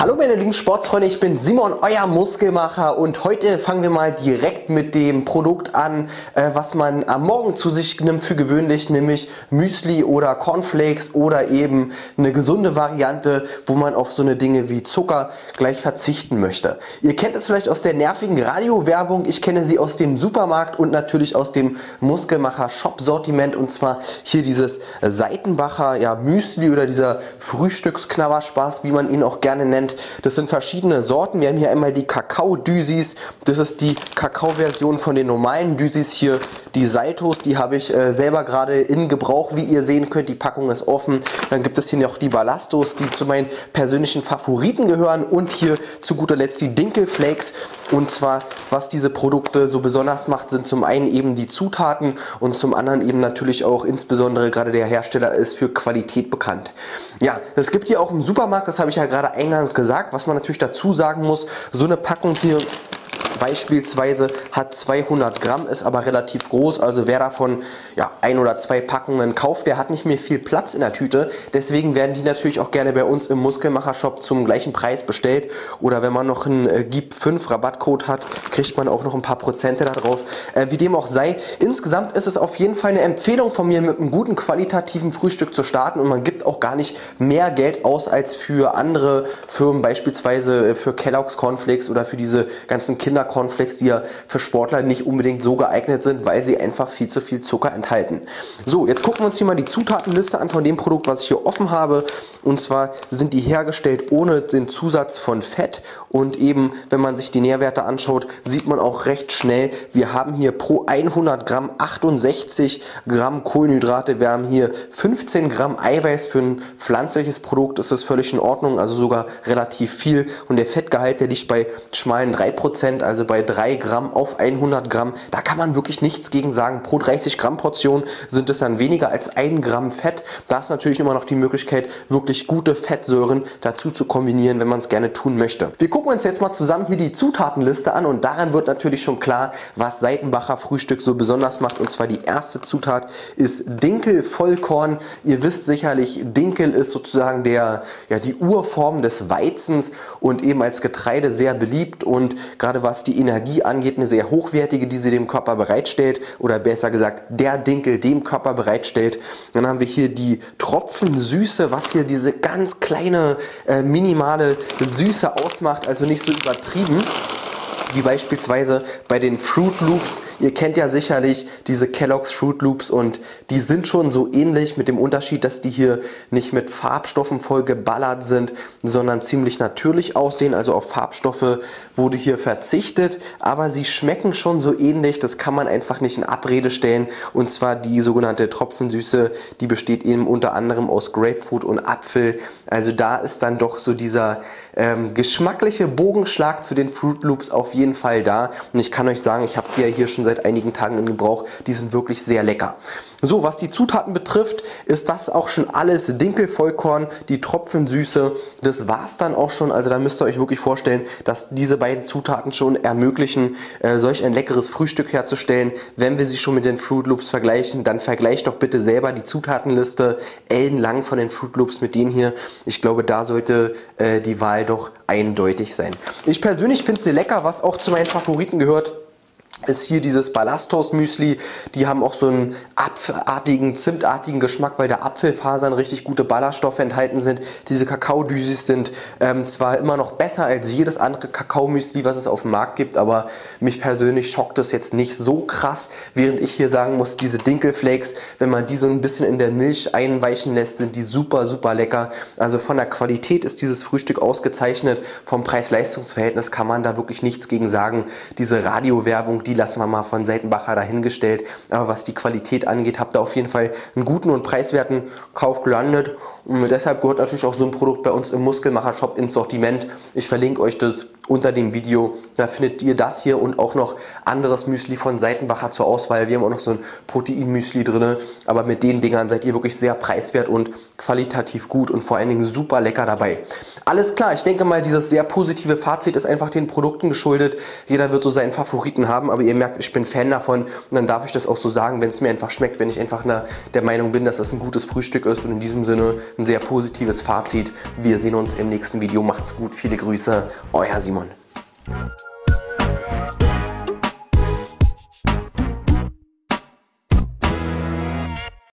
Hallo meine lieben Sportsfreunde, ich bin Simon, euer Muskelmacher, und heute fangen wir mal direkt mit dem Produkt an, was man am Morgen zu sich nimmt für gewöhnlich, nämlich Müsli oder Kornflex oder eben eine gesunde Variante, wo man auf so eine Dinge wie Zucker gleich verzichten möchte. Ihr kennt es vielleicht aus der nervigen Radiowerbung, ich kenne sie aus dem Supermarkt und natürlich aus dem Muskelmacher Shop Sortiment, und zwar hier dieses Seitenbacher Müsli oder dieser Frühstücksknabberspaß, wie man ihn auch gerne nennt. Das sind verschiedene Sorten. Wir haben hier einmal die Kakao-Düsis. Das ist die Kakao-Version von den normalen Düsis. Hier die Saltoos, die habe ich selber gerade in Gebrauch, wie ihr sehen könnt. Die Packung ist offen. Dann gibt es hier noch die Balastoos, die zu meinen persönlichen Favoriten gehören. Und hier zu guter Letzt die Dinkelflakes. Und zwar, was diese Produkte so besonders macht, sind zum einen eben die Zutaten und zum anderen eben natürlich auch insbesondere gerade der Hersteller ist für Qualität bekannt. Ja, es gibt hier auch im Supermarkt, das habe ich ja gerade eingangs gesagt, was man natürlich dazu sagen muss, so eine Packung hier beispielsweise hat 200 Gramm, ist aber relativ groß, also wer davon ein oder zwei Packungen kauft, der hat nicht mehr viel Platz in der Tüte, deswegen werden die natürlich auch gerne bei uns im Muskelmacher Shop zum gleichen Preis bestellt, oder wenn man noch einen GIB 5 Rabattcode hat, kriegt man auch noch ein paar Prozente darauf. Wie dem auch sei, insgesamt ist es auf jeden Fall eine Empfehlung von mir, mit einem guten qualitativen Frühstück zu starten, und man gibt auch gar nicht mehr Geld aus als für andere Firmen, beispielsweise für Kellogg's Cornflakes oder für diese ganzen Kinderkornflex, die ja für Sportler nicht unbedingt so geeignet sind, weil sie einfach viel zu viel Zucker enthalten. So, jetzt gucken wir uns hier mal die Zutatenliste an von dem Produkt, was ich hier offen habe. Und zwar sind die hergestellt ohne den Zusatz von Fett, und eben, wenn man sich die Nährwerte anschaut, sieht man auch recht schnell, wir haben hier pro 100 Gramm 68 Gramm Kohlenhydrate, wir haben hier 15 Gramm Eiweiß. Für ein pflanzliches Produkt ist das völlig in Ordnung, also sogar relativ viel, und der Fettgehalt, der liegt bei schmalen 3%, also bei 3 Gramm auf 100 Gramm, da kann man wirklich nichts gegen sagen. Pro 30 Gramm Portion sind es dann weniger als 1 Gramm Fett. Da ist natürlich immer noch die Möglichkeit, wirklich gute Fettsäuren dazu zu kombinieren, wenn man es gerne tun möchte. Wir gucken uns jetzt mal zusammen hier die Zutatenliste an, und daran wird natürlich schon klar, was Seitenbacher Frühstück so besonders macht, und zwar die erste Zutat ist Dinkelvollkorn. Ihr wisst sicherlich, Dinkel ist sozusagen die Urform des Weizens und eben als Getreide sehr beliebt, und gerade was die Energie angeht, eine sehr hochwertige, die sie dem Körper bereitstellt, oder besser gesagt der Dinkel dem Körper bereitstellt. Dann haben wir hier die Tropfensüße, was hier diese ganz kleine minimale Süße ausmacht, also nicht so übertrieben wie beispielsweise bei den Fruit Loops. Ihr kennt ja sicherlich diese Kellogg's Fruit Loops, und die sind schon so ähnlich, mit dem Unterschied, dass die hier nicht mit Farbstoffen voll geballert sind, sondern ziemlich natürlich aussehen. Also auf Farbstoffe wurde hier verzichtet, aber sie schmecken schon so ähnlich, das kann man einfach nicht in Abrede stellen. Und zwar die sogenannte Tropfensüße, die besteht eben unter anderem aus Grapefruit und Apfel. Also da ist dann doch so dieser geschmackliche Bogenschlag zu den Fruit Loops auf jeden Fall da, und ich kann euch sagen, ich habe die ja hier schon seit einigen Tagen in Gebrauch, die sind wirklich sehr lecker. So, was die Zutaten betrifft, ist das auch schon alles. Dinkelvollkorn, die Tropfensüße, das war's dann auch schon. Also da müsst ihr euch wirklich vorstellen, dass diese beiden Zutaten schon ermöglichen, solch ein leckeres Frühstück herzustellen. Wenn wir sie schon mit den Fruit Loops vergleichen, dann vergleicht doch bitte selber die Zutatenliste ellenlang von den Fruit Loops mit denen hier. Ich glaube, da sollte die Wahl doch eindeutig sein. Ich persönlich finde sie lecker, was auch zu meinen Favoriten gehört, ist hier dieses Balastoos Müsli. Die haben auch so einen apfelartigen, zimtartigen Geschmack, weil da Apfelfasern richtig gute Ballaststoffe enthalten sind. Diese Kakao-Düsis sind zwar immer noch besser als jedes andere Kakao-Müsli, was es auf dem Markt gibt, aber mich persönlich schockt das jetzt nicht so krass, während ich hier sagen muss, diese Dinkelflakes, wenn man die so ein bisschen in der Milch einweichen lässt, sind die super, super lecker. Also von der Qualität ist dieses Frühstück ausgezeichnet, vom Preis-Leistungs-Verhältnis kann man da wirklich nichts gegen sagen. Diese Radiowerbung, die lassen wir mal von Seitenbacher dahingestellt. Aber was die Qualität angeht, habt ihr auf jeden Fall einen guten und preiswerten Kauf gelandet. Und deshalb gehört natürlich auch so ein Produkt bei uns im Muskelmacher Shop ins Sortiment. Ich verlinke euch das unter dem Video. Da findet ihr das hier und auch noch anderes Müsli von Seitenbacher zur Auswahl. Wir haben auch noch so ein Proteinmüsli drin. Aber mit den Dingern seid ihr wirklich sehr preiswert und qualitativ gut und vor allen Dingen super lecker dabei. Alles klar, ich denke mal, dieses sehr positive Fazit ist einfach den Produkten geschuldet. Jeder wird so seinen Favoriten haben, aber aber ihr merkt, ich bin Fan davon und dann darf ich das auch so sagen, wenn es mir einfach schmeckt, wenn ich einfach der Meinung bin, dass es ein gutes Frühstück ist. Und in diesem Sinne ein sehr positives Fazit. Wir sehen uns im nächsten Video. Macht's gut, viele Grüße, euer Simon.